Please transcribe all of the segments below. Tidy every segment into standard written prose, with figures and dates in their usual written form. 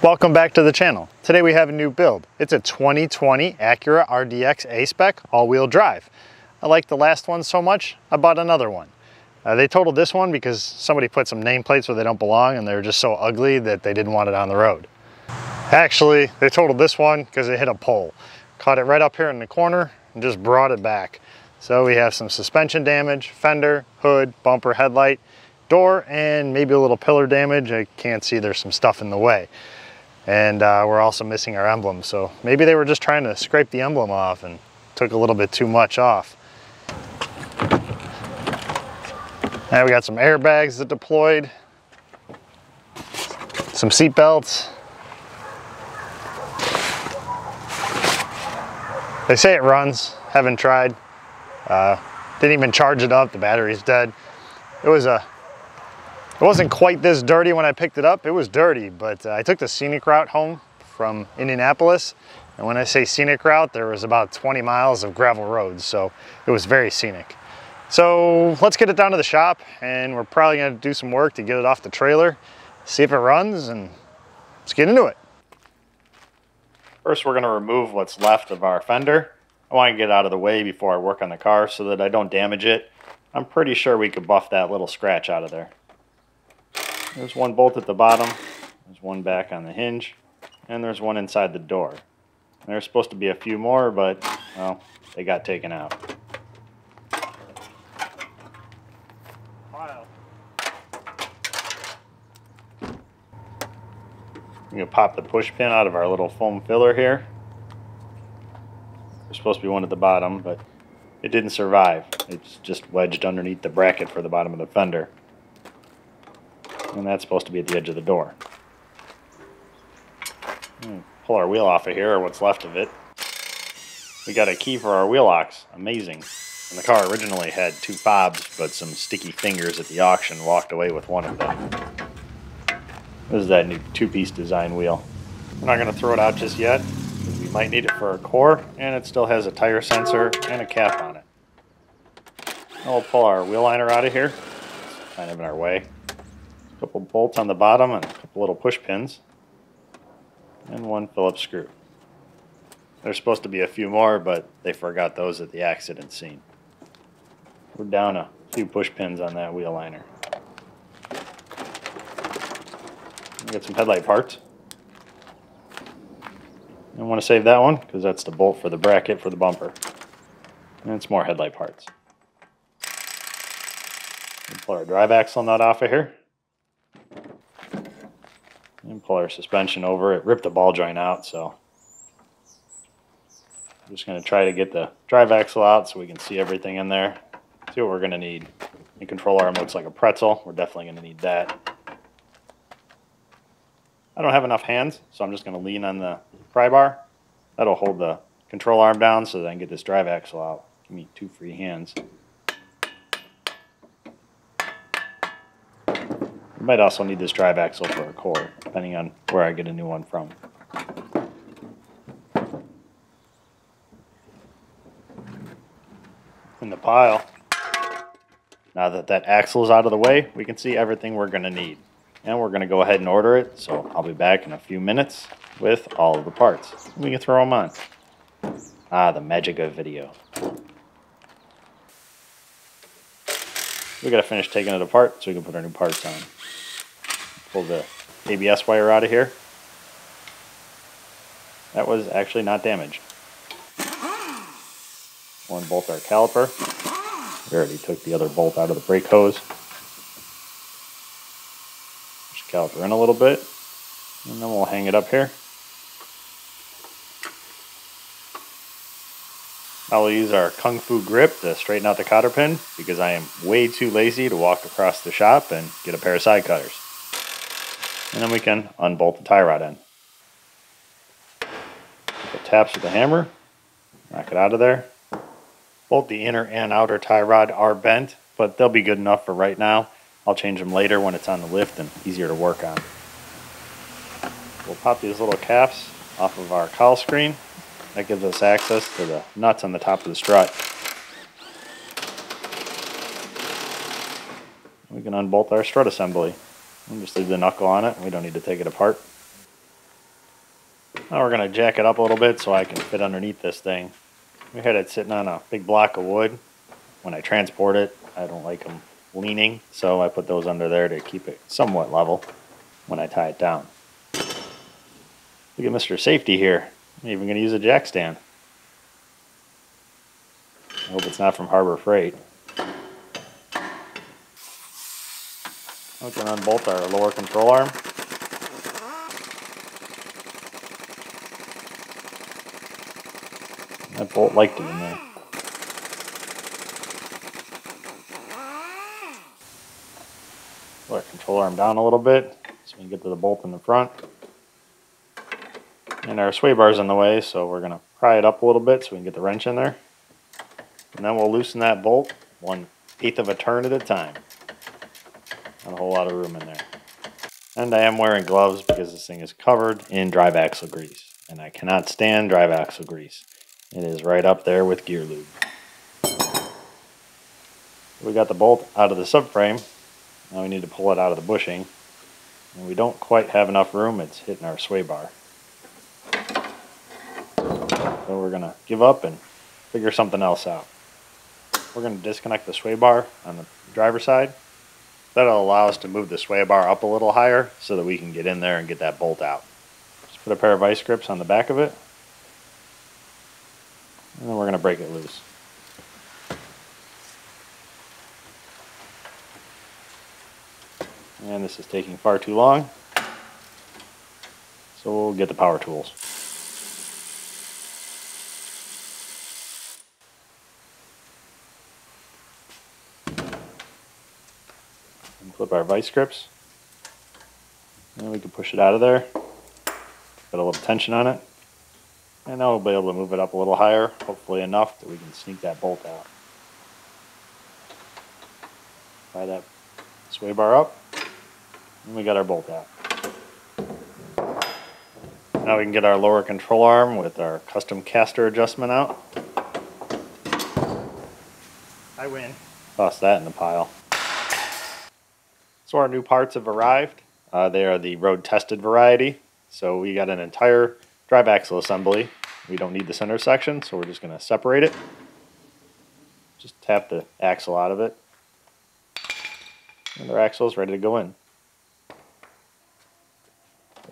Welcome back to the channel. Today we have a new build. It's a 2020 Acura RDX A-Spec all-wheel drive. I like the last one so much, I bought another one. They totaled this one because somebody put some nameplates where they don't belong and they were just so ugly that they didn't want it on the road. Actually, they totaled this one because it hit a pole. Caught it right up here in the corner and just brought it back. So we have some suspension damage, fender, hood, bumper, headlight, door, and maybe a little pillar damage. I can't see, there's some stuff in the way. And we're also missing our emblem. So maybe they were just trying to scrape the emblem off and took a little bit too much off. And we got some airbags that deployed, some seat belts. They say it runs, haven't tried. Didn't even charge it up, the battery's dead. It wasn't quite this dirty when I picked it up. It was dirty, but I took the scenic route home from Indianapolis. And when I say scenic route, there was about 20 miles of gravel roads. So it was very scenic. So let's get it down to the shop and we're probably gonna do some work to get it off the trailer, see if it runs, and let's get into it. First, we're gonna remove what's left of our fender. I wanna get out of the way before I work on the car so that I don't damage it. I'm pretty sure we could buff that little scratch out of there. There's one bolt at the bottom, there's one back on the hinge, and there's one inside the door. There's supposed to be a few more, but, well, they got taken out. I'm going to pop the push pin out of our little foam filler here. There's supposed to be one at the bottom, but it didn't survive. It's just wedged underneath the bracket for the bottom of the fender. And that's supposed to be at the edge of the door. Pull our wheel off of here, or what's left of it. We got a key for our wheel locks. Amazing. And the car originally had two fobs, but some sticky fingers at the auction walked away with one of them. This is that new two-piece design wheel. We're not going to throw it out just yet. We might need it for our core, and it still has a tire sensor and a cap on it. Now we'll pull our wheel liner out of here. It's kind of in our way. A couple bolts on the bottom and a couple little push pins and one Phillips screw. There's supposed to be a few more, but they forgot those at the accident scene. We're down a few push pins on that wheel liner. We got some headlight parts. I want to save that one because that's the bolt for the bracket for the bumper. And it's more headlight parts. We'll pull our drive axle nut off of here. And pull our suspension over. It ripped the ball joint out, so I'm just going to try to get the drive axle out so we can see everything in there. See what we're going to need. The control arm looks like a pretzel. We're definitely going to need that. I don't have enough hands, so I'm just going to lean on the pry bar. That'll hold the control arm down so that I can get this drive axle out. Give me two free hands. We might also need this drive axle for a core, depending on where I get a new one from. In the pile. Now that that axle is out of the way, we can see everything we're going to need. And we're going to go ahead and order it, so I'll be back in a few minutes with all of the parts. We can throw them on. Ah, the magic of video. We got to finish taking it apart so we can put our new parts on. Pull the ABS wire out of here. That was actually not damaged. We'll unbolt our caliper. We already took the other bolt out of the brake hose. Just caliper in a little bit, and then we'll hang it up here. I'll use our Kung Fu grip to straighten out the cotter pin because I am way too lazy to walk across the shop and get a pair of side cutters. And then we can unbolt the tie rod end. Couple taps with the hammer, knock it out of there. Both the inner and outer tie rod are bent, but they'll be good enough for right now. I'll change them later when it's on the lift and easier to work on. We'll pop these little caps off of our cowl screen. That gives us access to the nuts on the top of the strut. We can unbolt our strut assembly. We'll just leave the knuckle on it. We don't need to take it apart. Now we're going to jack it up a little bit so I can fit underneath this thing. We had it sitting on a big block of wood. When I transport it, I don't like them leaning, so I put those under there to keep it somewhat level when I tie it down. Look at Mr. Safety here. I'm even going to use a jack stand. I hope it's not from Harbor Freight. We can unbolt our lower control arm. That bolt liked it in there. Pull our control arm down a little bit so we can get to the bolt in the front. And our sway bar's in the way, so we're going to pry it up a little bit so we can get the wrench in there. And then we'll loosen that bolt 1/8 of a turn at a time. Not a whole lot of room in there. And I am wearing gloves because this thing is covered in drive axle grease. And I cannot stand drive axle grease. It is right up there with gear lube. We got the bolt out of the subframe. Now we need to pull it out of the bushing. And we don't quite have enough room. It's hitting our sway bar. So we're going to give up and figure something else out. We're going to disconnect the sway bar on the driver's side. That'll allow us to move the sway bar up a little higher so that we can get in there and get that bolt out. Just put a pair of vice grips on the back of it. And then we're going to break it loose. And this is taking far too long. So we'll get the power tools. Clip our vice grips, and we can push it out of there. Put a little tension on it, and now we'll be able to move it up a little higher, hopefully enough that we can sneak that bolt out. Pry that sway bar up, and we got our bolt out. Now we can get our lower control arm with our custom caster adjustment out. I win. Toss that in the pile. So our new parts have arrived. They are the road tested variety. So we got an entire drive axle assembly. We don't need the center section, so we're just going to separate it. Just tap the axle out of it. And our axle is ready to go in.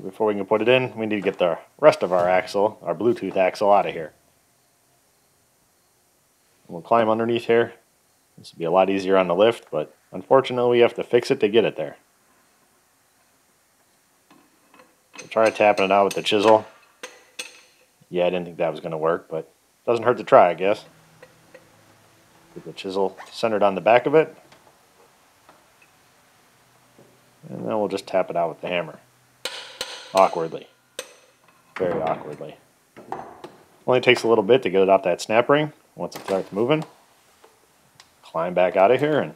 Before we can put it in, we need to get the rest of our axle, our Bluetooth axle, out of here. We'll climb underneath here. This would be a lot easier on the lift, but unfortunately, we have to fix it to get it there. So try tapping it out with the chisel. Yeah, I didn't think that was going to work, but it doesn't hurt to try, I guess. Get the chisel centered on the back of it. And then we'll just tap it out with the hammer. Awkwardly. Very awkwardly. Only takes a little bit to get it off that snap ring. Once it starts moving, climb back out of here and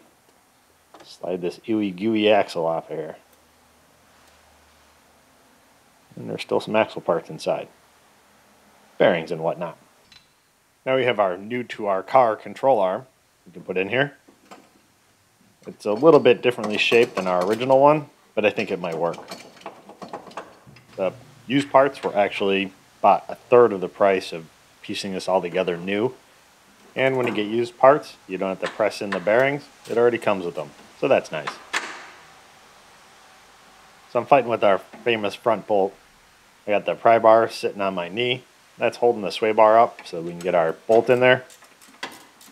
slide this ooey-gooey axle off of here. And there's still some axle parts inside. Bearings and whatnot. Now we have our new to our car control arm we can put in here. It's a little bit differently shaped than our original one, but I think it might work. The used parts were actually about 1/3 of the price of piecing this all together new. And when you get used parts, you don't have to press in the bearings. It already comes with them. So that's nice. So I'm fighting with our famous front bolt. I got the pry bar sitting on my knee. That's holding the sway bar up so we can get our bolt in there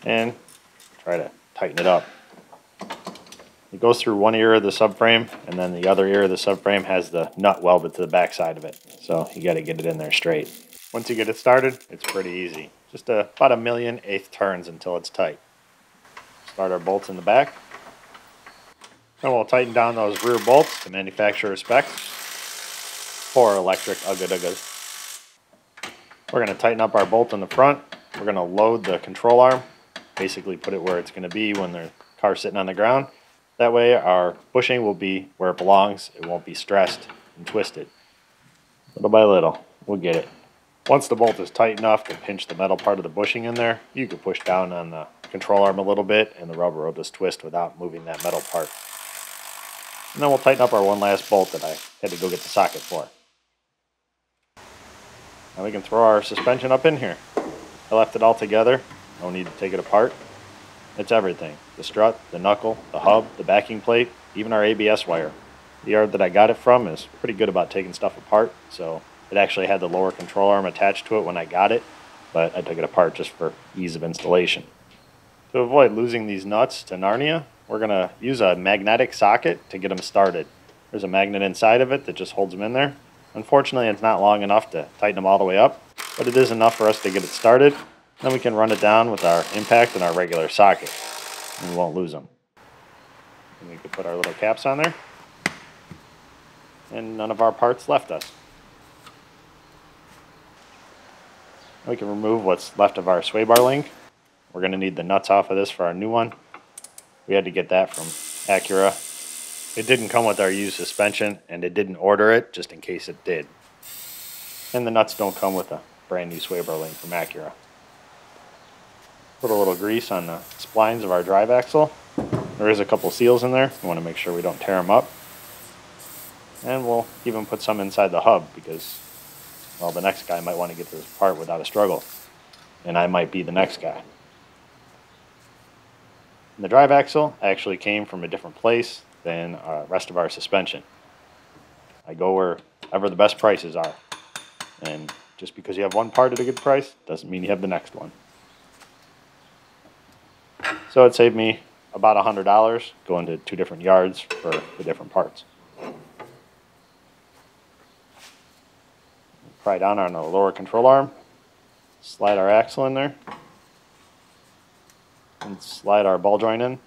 and try to tighten it up. It goes through one ear of the subframe, and then the other ear of the subframe has the nut welded to the back side of it. So you got to get it in there straight. Once you get it started, it's pretty easy. Just about 1 1/8 turns until it's tight. Start our bolts in the back. And we'll tighten down those rear bolts to manufacturer specs for electric ugga-duggas. We're going to tighten up our bolt in the front. We're going to load the control arm, basically put it where it's going to be when the car's sitting on the ground. That way our bushing will be where it belongs. It won't be stressed and twisted. Little by little, we'll get it. Once the bolt is tight enough to pinch the metal part of the bushing in there, you can push down on the control arm a little bit and the rubber will just twist without moving that metal part. And then we'll tighten up our one last bolt that I had to go get the socket for. Now we can throw our suspension up in here. I left it all together. No need to take it apart. It's everything. The strut, the knuckle, the hub, the backing plate, even our ABS wire. The yard that I got it from is pretty good about taking stuff apart, so it actually had the lower control arm attached to it when I got it, but I took it apart just for ease of installation. To avoid losing these nuts to Narnia, we're going to use a magnetic socket to get them started. There's a magnet inside of it that just holds them in there. Unfortunately, it's not long enough to tighten them all the way up, but it is enough for us to get it started. Then we can run it down with our impact and our regular socket, and we won't lose them. And we can put our little caps on there, and none of our parts left us. We can remove what's left of our sway bar link. We're going to need the nuts off of this for our new one. We had to get that from Acura. It didn't come with our used suspension, and it didn't order it just in case it did. And the nuts don't come with a brand new sway bar link from Acura. Put a little grease on the splines of our drive axle. There is a couple seals in there. We want to make sure we don't tear them up. And we'll even put some inside the hub because, well, the next guy might want to get this part without a struggle. And I might be the next guy. The drive axle actually came from a different place than the rest of our suspension. I go wherever the best prices are. And just because you have one part at a good price doesn't mean you have the next one. So it saved me about $100 going to two different yards for the different parts. Pry down on the lower control arm, slide our axle in there, and slide our ball joint in.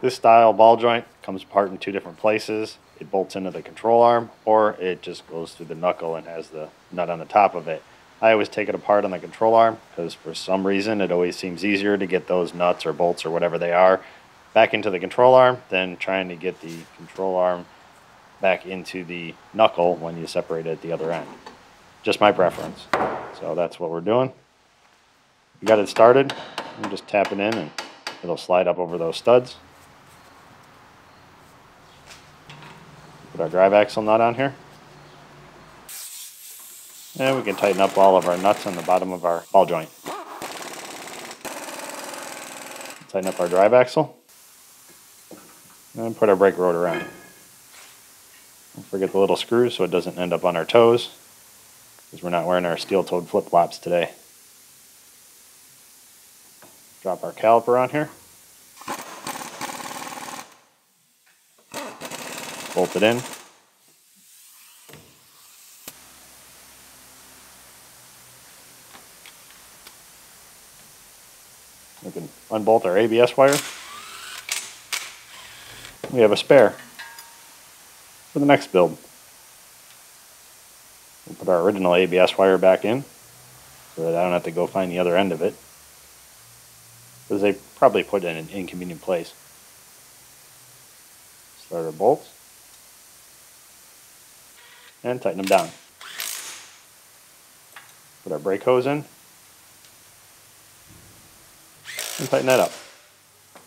This style ball joint comes apart in two different places. It bolts into the control arm, or it just goes through the knuckle and has the nut on the top of it. I always take it apart on the control arm because for some reason it always seems easier to get those nuts or bolts or whatever they are back into the control arm than trying to get the control arm back into the knuckle when you separate it at the other end. Just my preference. So that's what we're doing. We got it started. I'm just tapping in and it'll slide up over those studs. Put our drive axle nut on here. And we can tighten up all of our nuts on the bottom of our ball joint. Tighten up our drive axle. And put our brake rotor on. Don't forget the little screw so it doesn't end up on our toes, because we're not wearing our steel-toed flip-flops today. Drop our caliper on here. Bolt it in. We can unbolt our ABS wire. We have a spare for the next build. We'll put our original ABS wire back in so that I don't have to go find the other end of it, because they probably put it in an inconvenient place. Start our bolts and tighten them down. Put our brake hose in and tighten that up.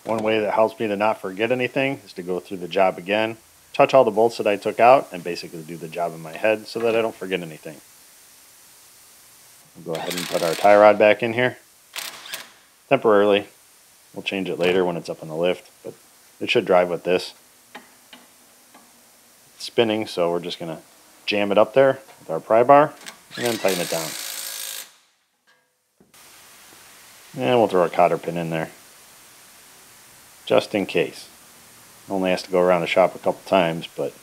One way that helps me to not forget anything is to go through the job again, touch all the bolts that I took out, and basically do the job in my head so that I don't forget anything. We'll go ahead and put our tie rod back in here temporarily. We'll change it later when it's up on the lift, but it should drive with this. It's spinning, so we're just going to jam it up there with our pry bar and then tighten it down. And we'll throw a cotter pin in there, just in case. Only has to go around the shop a couple times, but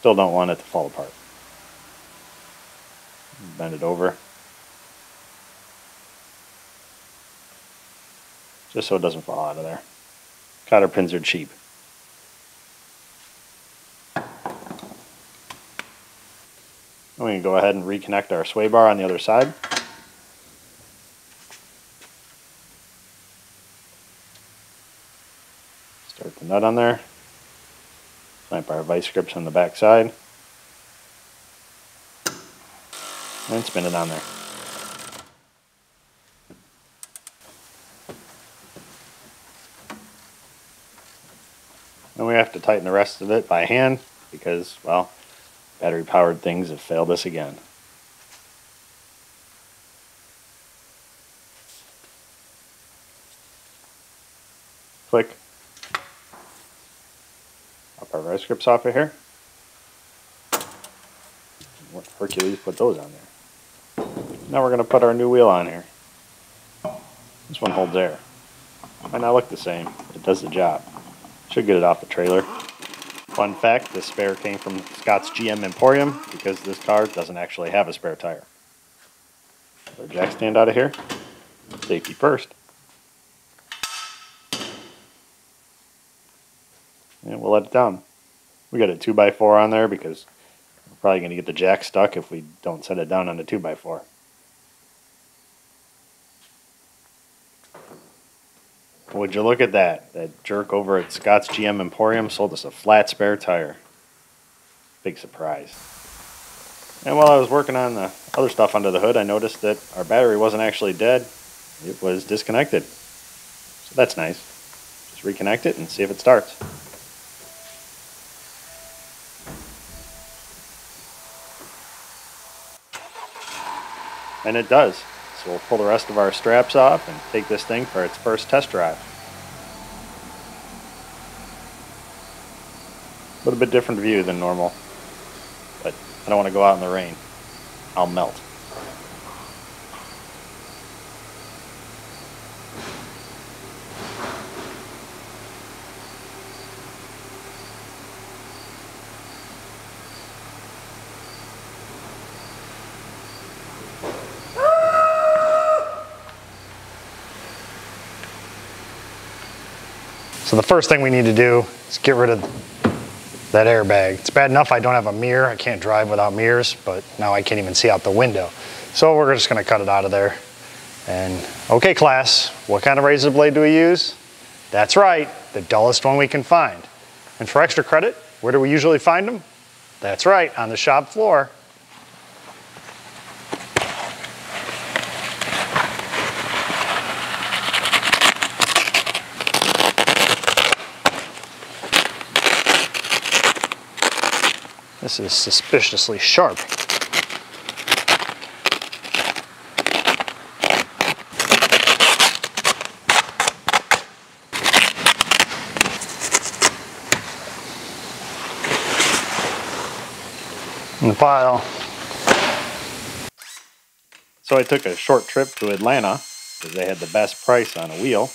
still don't want it to fall apart. Bend it over, just so it doesn't fall out of there. Cotter pins are cheap. And we can go ahead and reconnect our sway bar on the other side. Start the nut on there, clamp our vice grips on the back side, and spin it on there. And we have to tighten the rest of it by hand because, well, Battery-powered things have failed us again. Click. Pop our ride scripts off of here. What Hercules put those on there? Now we're going to put our new wheel on here. This one holds air. Might not look the same. It does the job. Should get it off the trailer. Fun fact, this spare came from Scott's GM Emporium because this car doesn't actually have a spare tire. Put our jack stand out of here. Safety first. And we'll let it down. We got a 2x4 on there because we're probably going to get the jack stuck if we don't set it down on the 2x4. Would you look at that? That jerk over at Scott's GM Emporium sold us a flat spare tire. Big surprise. And while I was working on the other stuff under the hood, I noticed that our battery wasn't actually dead. It was disconnected. So that's nice. Just reconnect it and see if it starts. And it does. So we'll pull the rest of our straps off and take this thing for its first test drive. A little bit different view than normal, but I don't want to go out in the rain. I'll melt. So the first thing we need to do is get rid of that airbag. It's bad enough I don't have a mirror. I can't drive without mirrors, but now I can't even see out the window. So we're just gonna cut it out of there. And okay class, what kind of razor blade do we use? That's right, the dullest one we can find. And for extra credit, where do we usually find them? That's right, on the shop floor. This is suspiciously sharp. In the pile. So I took a short trip to Atlanta because they had the best price on a wheel.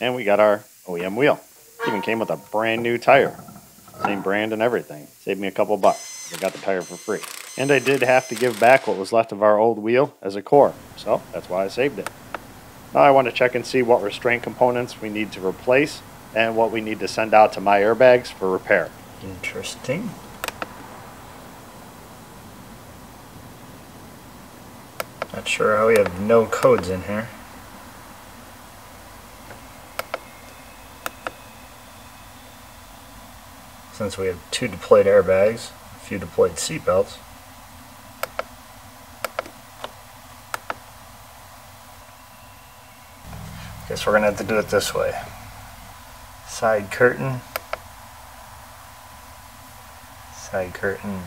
And we got our OEM wheel. It even came with a brand new tire. Same brand and everything. Saved me a couple bucks. I got the tire for free. And I did have to give back what was left of our old wheel as a core, so that's why I saved it. Now I want to check and see what restraint components we need to replace and what we need to send out to My Airbags for repair. Interesting. Not sure how we have no codes in here. Since we have 2 deployed airbags, a few deployed seatbelts. Guess we're going to have to do it this way. Side curtain. Side curtain.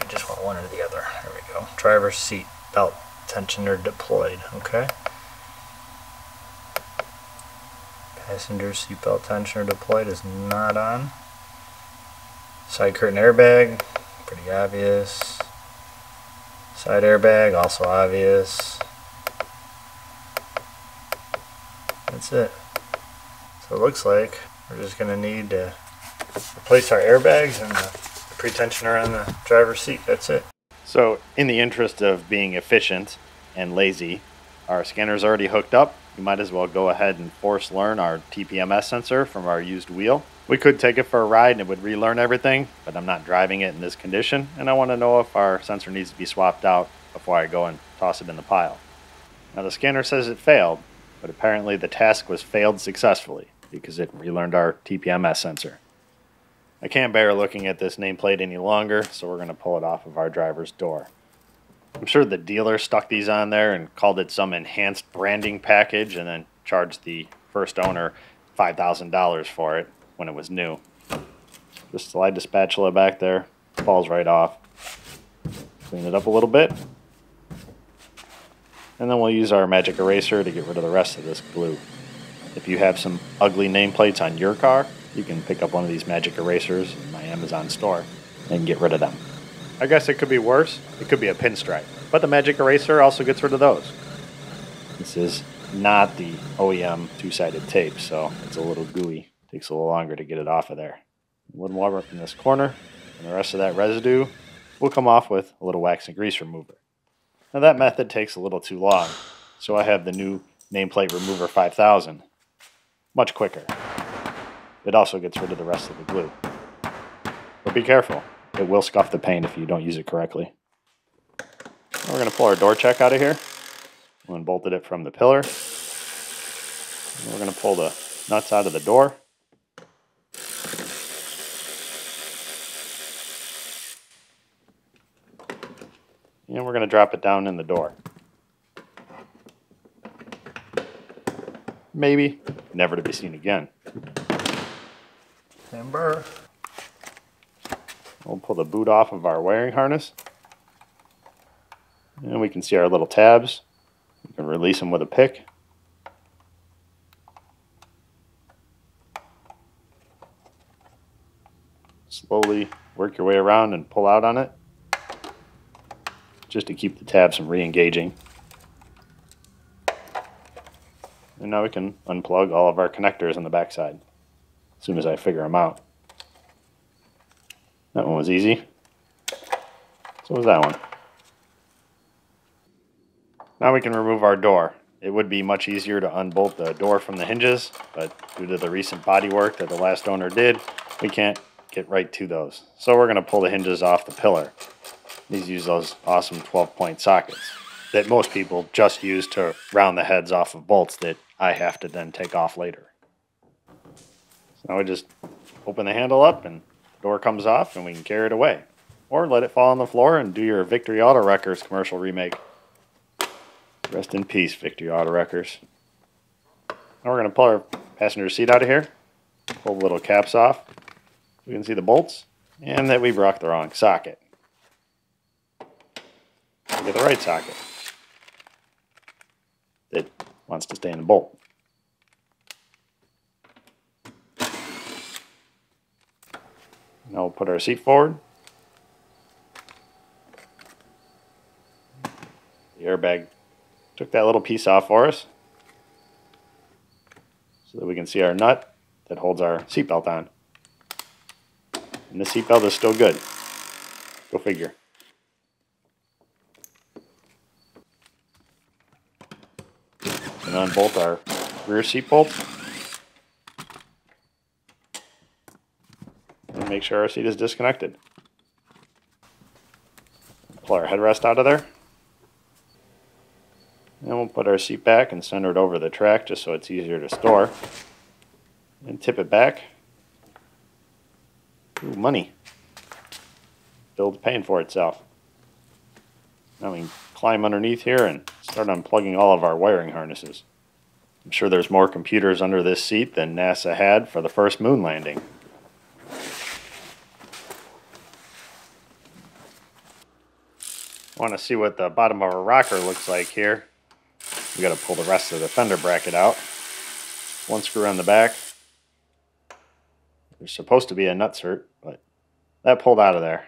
We just want one or the other. There we go. Driver's seat belt tensioner deployed. Okay. Passenger seatbelt tensioner deployed is not on. Side curtain airbag, pretty obvious. Side airbag, also obvious. That's it. So it looks like we're just going to need to replace our airbags and the pre-tensioner on the driver's seat. That's it. So in the interest of being efficient and lazy, our scanner's already hooked up. You might as well go ahead and force learn our TPMS sensor from our used wheel. We could take it for a ride and it would relearn everything, but I'm not driving it in this condition, and I want to know if our sensor needs to be swapped out before I go and toss it in the pile. Now the scanner says it failed, but apparently the task was failed successfully because it relearned our TPMS sensor. I can't bear looking at this nameplate any longer, so we're going to pull it off of our driver's door. I'm sure the dealer stuck these on there and called it some enhanced branding package and then charged the first owner $5,000 for it when it was new. Just slide the spatula back there, falls right off. Clean it up a little bit. And then we'll use our magic eraser to get rid of the rest of this glue. If you have some ugly nameplates on your car, you can pick up one of these magic erasers in my Amazon store and get rid of them. I guess it could be worse. It could be a pinstripe. But the magic eraser also gets rid of those. This is not the OEM two-sided tape, so it's a little gooey. Takes a little longer to get it off of there. A little more up in this corner, and the rest of that residue will come off with a little wax and grease remover. Now that method takes a little too long, so I have the new Nameplate Remover 5000. Much quicker. It also gets rid of the rest of the glue. But be careful, it will scuff the paint if you don't use it correctly. We're going to pull our door check out of here. We unbolted it from the pillar. And we're going to pull the nuts out of the door. And we're going to drop it down in the door. Maybe, never to be seen again. Timber. We'll pull the boot off of our wiring harness. And we can see our little tabs. You can release them with a pick. Slowly work your way around and pull out on it, just to keep the tabs from re-engaging. And now we can unplug all of our connectors on the backside as soon as I figure them out. That one was easy. So was that one. Now we can remove our door. It would be much easier to unbolt the door from the hinges, but due to the recent bodywork that the last owner did, we can't get right to those. So we're going to pull the hinges off the pillar. These use those awesome 12-point sockets that most people just use to round the heads off of bolts that I have to then take off later. So now we just open the handle up and the door comes off and we can carry it away. Or let it fall on the floor and do your Victory Auto Wreckers commercial remake. Rest in peace, Victory Auto Wreckers. Now we're going to pull our passenger seat out of here, pull the little caps off. We can see the bolts, and that we've rocked the wrong socket. Look at the right socket. It wants to stay in the bolt. Now we'll put our seat forward. The airbag took that little piece off for us so that we can see our nut that holds our seatbelt on. And the seatbelt is still good. Go figure. And unbolt our rear seat bolt. And make sure our seat is disconnected. Pull our headrest out of there. And we'll put our seat back and center it over the track just so it's easier to store. And tip it back. Ooh, money. Bill's paying for itself. Now we can climb underneath here and start unplugging all of our wiring harnesses. I'm sure there's more computers under this seat than NASA had for the first moon landing. I want to see what the bottom of a rocker looks like here. We got to pull the rest of the fender bracket out. One screw on the back. There's supposed to be a nutsert, but that pulled out of there.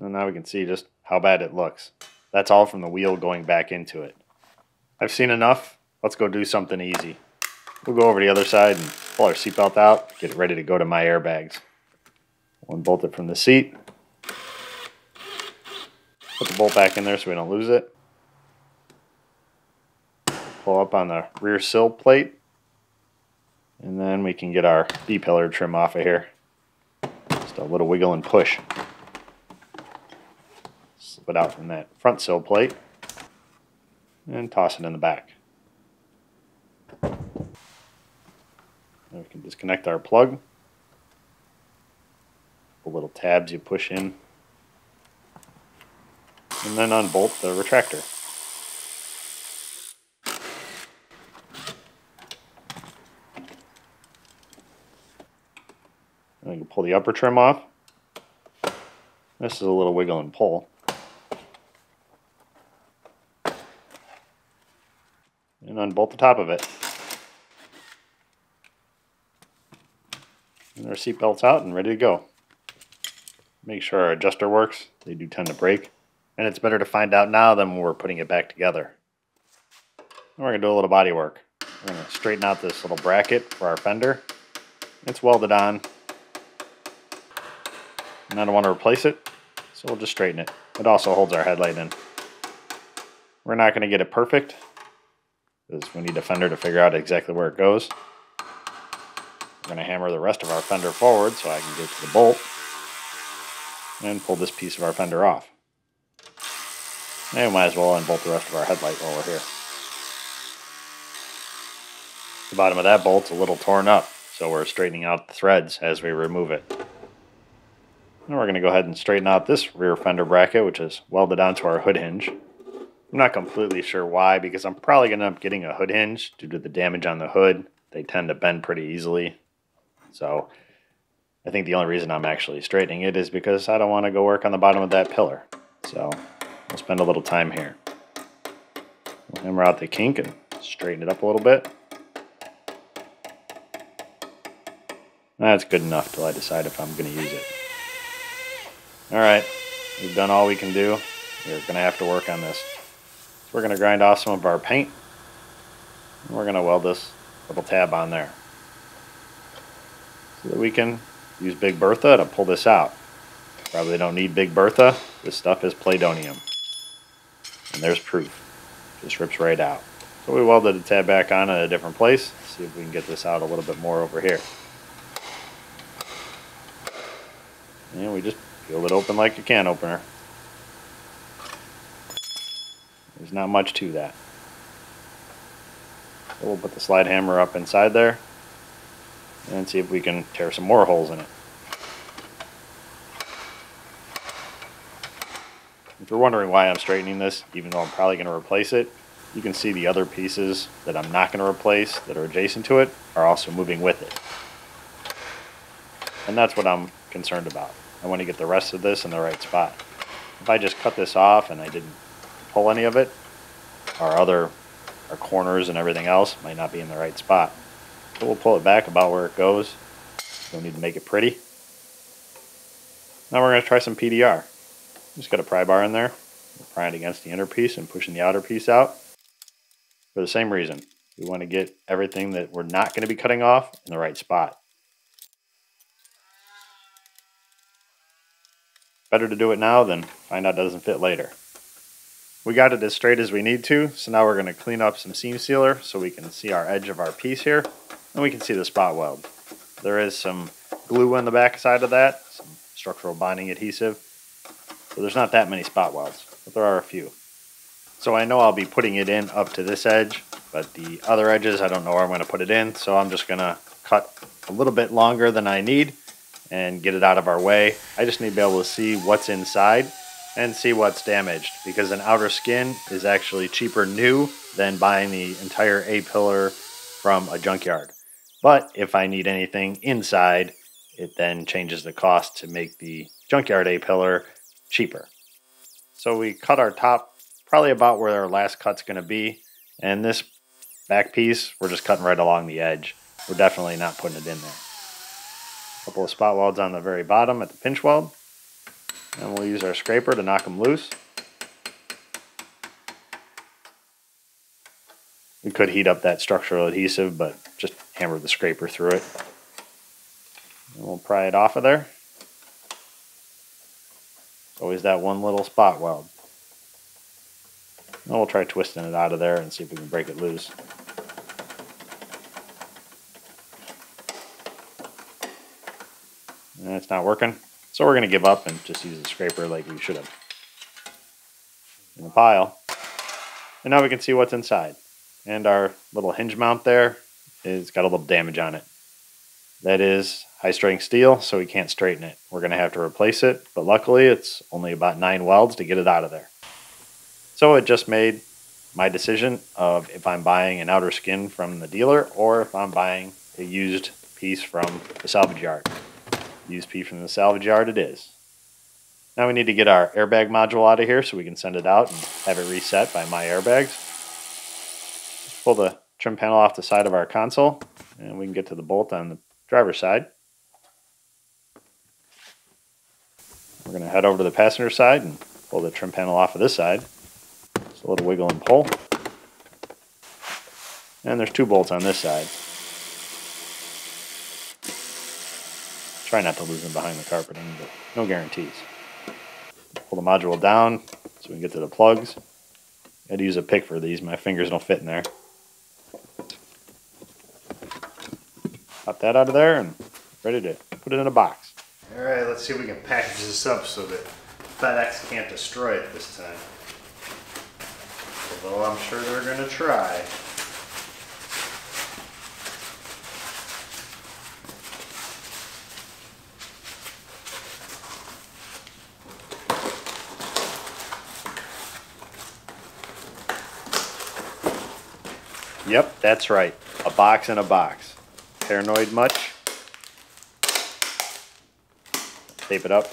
And now we can see just how bad it looks. That's all from the wheel going back into it. I've seen enough. Let's go do something easy. We'll go over to the other side and pull our seatbelt out, get it ready to go to my airbags. We'll unbolt it from the seat. Put the bolt back in there so we don't lose it. Pull up on the rear sill plate. And then we can get our B-pillar trim off of here. Just a little wiggle and push. Slip it out from that front sill plate. And toss it in the back. Now we can disconnect our plug. The little tabs you push in. And then unbolt the retractor. I can pull the upper trim off. This is a little wiggle and pull. And unbolt the top of it. And our seat belt's out and ready to go. Make sure our adjuster works. They do tend to break. And it's better to find out now than when we're putting it back together. And we're going to do a little body work. We're going to straighten out this little bracket for our fender. It's welded on. And I don't want to replace it, so we'll just straighten it. It also holds our headlight in. We're not going to get it perfect, because we need a fender to figure out exactly where it goes. We're going to hammer the rest of our fender forward so I can get to the bolt and pull this piece of our fender off. And we might as well unbolt the rest of our headlight while we're here. The bottom of that bolt's a little torn up, so we're straightening out the threads as we remove it. Now we're going to go ahead and straighten out this rear fender bracket, which is welded onto our hood hinge. I'm not completely sure why, because I'm probably going to end up getting a hood hinge due to the damage on the hood. They tend to bend pretty easily. So I think the only reason I'm actually straightening it is because I don't want to go work on the bottom of that pillar. So we'll spend a little time here. We'll hammer out the kink and straighten it up a little bit. That's good enough till I decide if I'm going to use it. Alright, we've done all we can do. We're going to have to work on this. So we're going to grind off some of our paint. And we're going to weld this little tab on there, so that we can use Big Bertha to pull this out. Probably don't need Big Bertha. This stuff is Pladonium. And there's proof. Just rips right out. So we welded the tab back on at a different place. Let's see if we can get this out a little bit more over here. And we just peel it open like a can opener. There's not much to that. So we'll put the slide hammer up inside there and see if we can tear some more holes in it. If you're wondering why I'm straightening this, even though I'm probably going to replace it, you can see the other pieces that I'm not going to replace that are adjacent to it are also moving with it. And that's what I'm concerned about. I want to get the rest of this in the right spot. If I just cut this off and I didn't pull any of it, our corners and everything else might not be in the right spot. So we'll pull it back about where it goes. Don't need to make it pretty. Now we're going to try some PDR. Just got a pry bar in there. We'll pry it against the inner piece and pushing the outer piece out. For the same reason, we want to get everything that we're not going to be cutting off in the right spot. Better to do it now than find out it doesn't fit later. We got it as straight as we need to, so now we're going to clean up some seam sealer so we can see our edge of our piece here, and we can see the spot weld. There is some glue on the back side of that, some structural bonding adhesive, so there's not that many spot welds, but there are a few. So I know I'll be putting it in up to this edge, but the other edges I don't know where I'm going to put it in, so I'm just going to cut a little bit longer than I need and get it out of our way. I just need to be able to see what's inside and see what's damaged, because an outer skin is actually cheaper new than buying the entire A-pillar from a junkyard. But if I need anything inside, it then changes the cost to make the junkyard A-pillar cheaper. So we cut our top probably about where our last cut's going to be, and this back piece we're just cutting right along the edge. We're definitely not putting it in there. Couple of spot welds on the very bottom at the pinch weld, and we'll use our scraper to knock them loose. We could heat up that structural adhesive, but just hammer the scraper through it, and we'll pry it off of there. Always that one little spot weld, and we'll try twisting it out of there and see if we can break it loose. And it's not working, so we're going to give up and just use the scraper like we should have in the pile. And now we can see what's inside, and our little hinge mount there is got a little damage on it. That is high-strength steel, so we can't straighten it. We're going to have to replace it, but luckily it's only about 9 welds to get it out of there. So it just made my decision of if I'm buying an outer skin from the dealer or if I'm buying a used piece from the salvage yard. USP from the salvage yard it is. Now we need to get our airbag module out of here so we can send it out and have it reset by My Airbags. Pull the trim panel off the side of our console and we can get to the bolt on the driver's side. We're going to head over to the passenger side and pull the trim panel off of this side. Just a little wiggle and pull. And there's two bolts on this side. Try not to lose them behind the carpeting, but no guarantees. Pull the module down so we can get to the plugs. I had to use a pick for these, my fingers don't fit in there. Pop that out of there and ready to put it in a box. Alright, let's see if we can package this up so that FedEx can't destroy it this time. Although I'm sure they're going to try. Yep, that's right. A box in a box. Paranoid much? Tape it up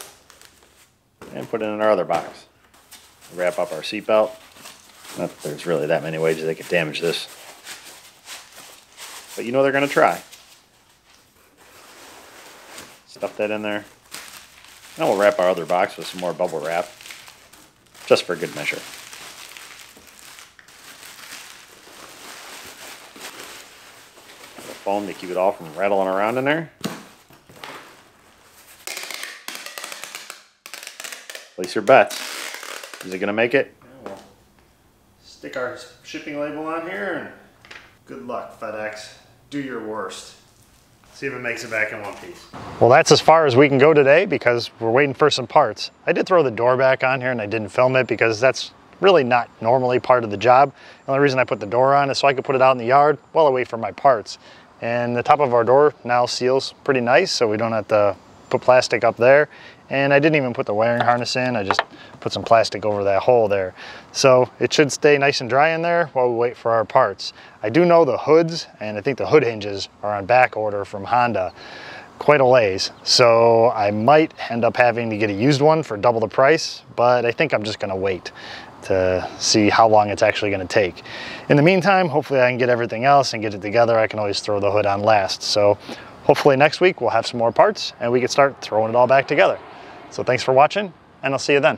and put it in our other box. Wrap up our seatbelt. Not that there's really that many ways they could damage this. But you know they're going to try. Stuff that in there. Now we'll wrap our other box with some more bubble wrap. Just for good measure. Foam to keep it all from rattling around in there. Place your bets. Is it going to make it? Yeah, we'll stick our shipping label on here and good luck, FedEx. Do your worst. See if it makes it back in one piece. Well, that's as far as we can go today because we're waiting for some parts. I did throw the door back on here and I didn't film it because that's really not normally part of the job. The only reason I put the door on is so I could put it out in the yard while I wait for my parts. And the top of our door now seals pretty nice, so we don't have to put plastic up there. And I didn't even put the wiring harness in, I just put some plastic over that hole there. So it should stay nice and dry in there while we wait for our parts. I do know the hoods, and I think the hood hinges are on back order from Honda. Quite a ways, so I might end up having to get a used one for double the price, but I think I'm just gonna wait to see how long it's actually gonna take. In the meantime, hopefully I can get everything else and get it together. I can always throw the hood on last. So hopefully next week we'll have some more parts and we can start throwing it all back together. So thanks for watching and I'll see you then.